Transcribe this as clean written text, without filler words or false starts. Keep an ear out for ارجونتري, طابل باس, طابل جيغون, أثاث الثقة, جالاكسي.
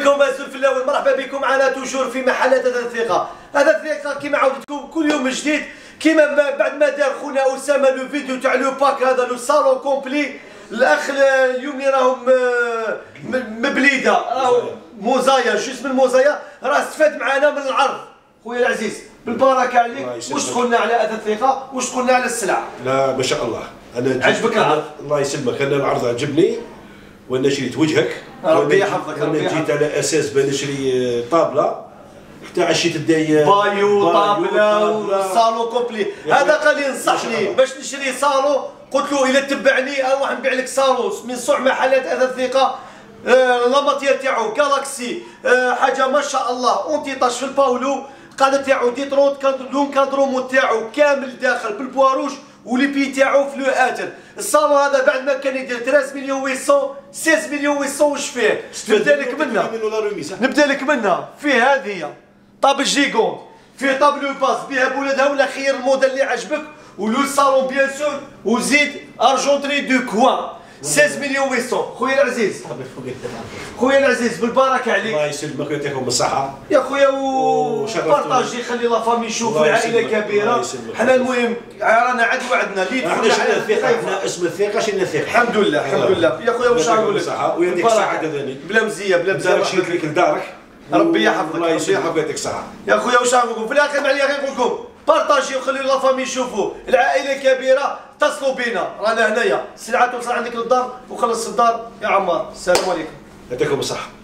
بكم أعزائي الفلاول، مرحبا بكم معنا توجور في محل أثاث الثقة. أثاث الثقة كما عودتكم كل يوم جديد، كما بعد ما دار خونا أسامة لو فيديو تاع لو باك هذا لو صالون كومبلي. الأخ اليومي راهم مبليدة، راهو موزايا، شو اسم الموزايا، راه استفاد معنا من العرض. خويا العزيز بالبركة عليك، واش تقولنا على أثاث الثقة، واش تقولنا على السلعة؟ لا ما شاء الله، أنا عجبك العرض؟ الله يسلمك، أنا العرض عجبني. وانا شريت وجهك ربي يحفظك. انا جيت على اساس بنشري طابله، حتى عشيت الدايه بايو طابله وصالو كوبلي. هذا قال لي نصحني باش نشري صالو، قلت له الا تبعني انا راح نبيع لك صالو من صنع محلات اثاث الثقه. لاماتير تاعو جالاكسي، حاجه ما شاء الله اونتيطاج في الباولو، قاعده تاعو ديتروت لون كادرومون تاعو كامل داخل بالبواروش، ولي بي تاعو في لو اتر. الصالون هذا بعد ما كان يدير 3 مليون 800 16 مليون 800 واش فيه؟ نبدا لك منها فيه هذه طابل جيغون، فيه طابل باس بها بولادها، ولا خير الموديل اللي عجبك، ولو صالون بيان سور، وزيد ارجونتري دو كوان 16 مليون 800. خويا العزيز بالبركه عليك، الله يسلمك ويعطيكم الصحه يا خويا، وبارطاجي خلي لا فامي يشوفوا، العائله كبيره، حنا المهم رانا عاد وعدنا اللي تخرج على الثقه، اسم الثقه شينا الثقه. الحمد لله يا خويا، واش نقول لك ويعطيك الصحه ثاني بلا مزيه بلا مزال، شريت لك لدارك ربي يحفظك، الله يسلمك ويعطيك الصحه يا خويا. واش نقول في الاخر معليا، غير نقول لكم بارطاجيو وخليو لا فامي يشوفوا، العائله كبيره، اتصلوا بينا رانا هنايا، السلعه توصل عندك للدار وخلص الدار يا عمار. السلام عليكم، يعطيكم الصحه.